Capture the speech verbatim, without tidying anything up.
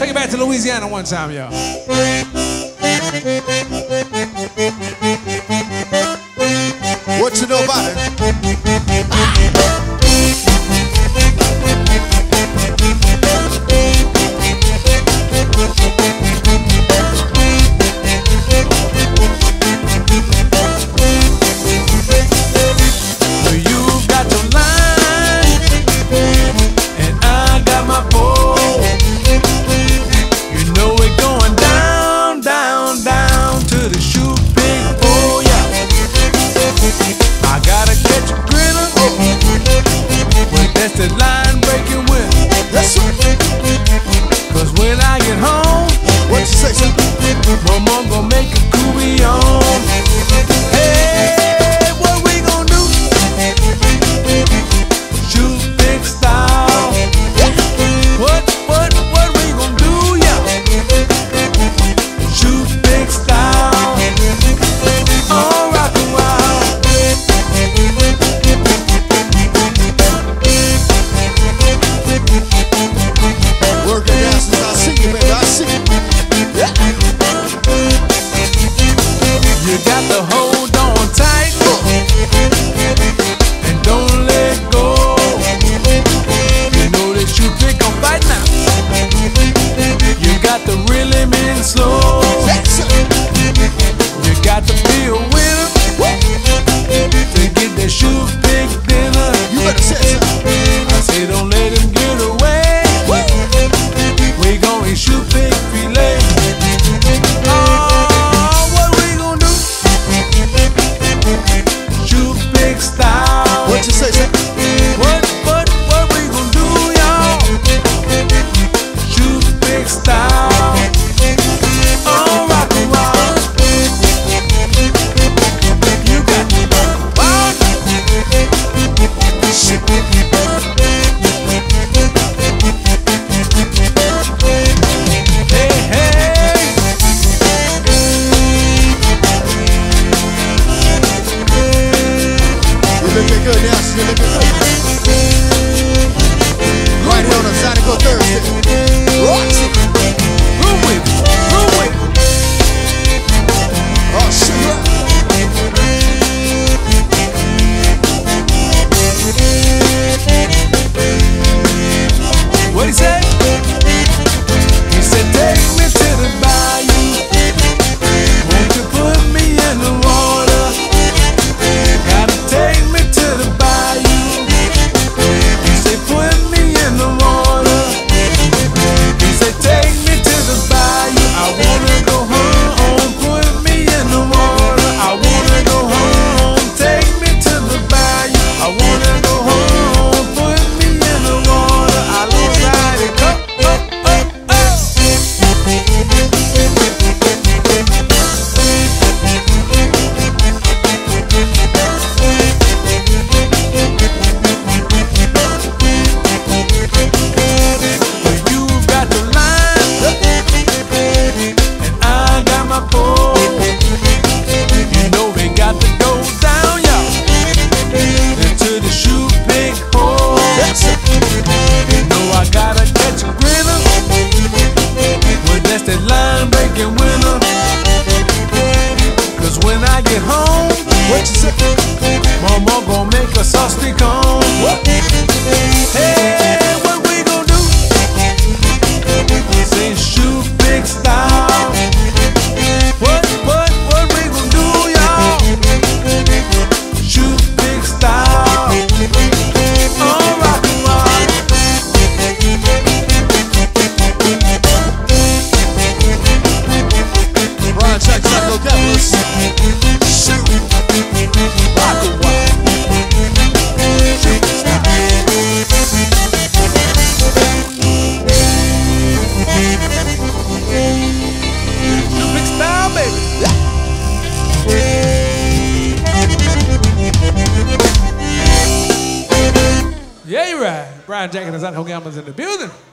Take it back to Louisiana one time, y'all. What you know about it? Ah. Mama gon' make a couillon. Hey, what we gon' do? Shoot big style. What, what, what we gon' do, yeah? Shoot big style. Oh, rock and wild. Work it out since I see you, baby, I see you. Yeah. You got to hold on tight and don't let go. You know that you pick on fight now. You got to really mean slow. You got to be a winner to get that shoe big dinner. You better say something. I say don't let him get away. We gon' eat shoe big filet. What you say, say? What, what, what we gon' do, y'all? Shoot big style. Oh, rock and roll. You got me wild. Shit. Hey, hey. You're looking good now. Right here on a Zydeco Thursday. What? Room with me. Room with me. Oh, shit, right. What'd he say? He said, take me to the bayou. Won't you put me in the water? Gotta take me to the bayou. Mama gon' make a sauce pecan. Hey, what we gon' do? Say shoot big style. What, what, what we gon' do, y'all? Shoot big style. Oh, rock and roll. Brian Jack and the Zydeco Gamblers. Shoot. Yeah, you're right. Brian Jack and the Zydeco Gamblers in the building.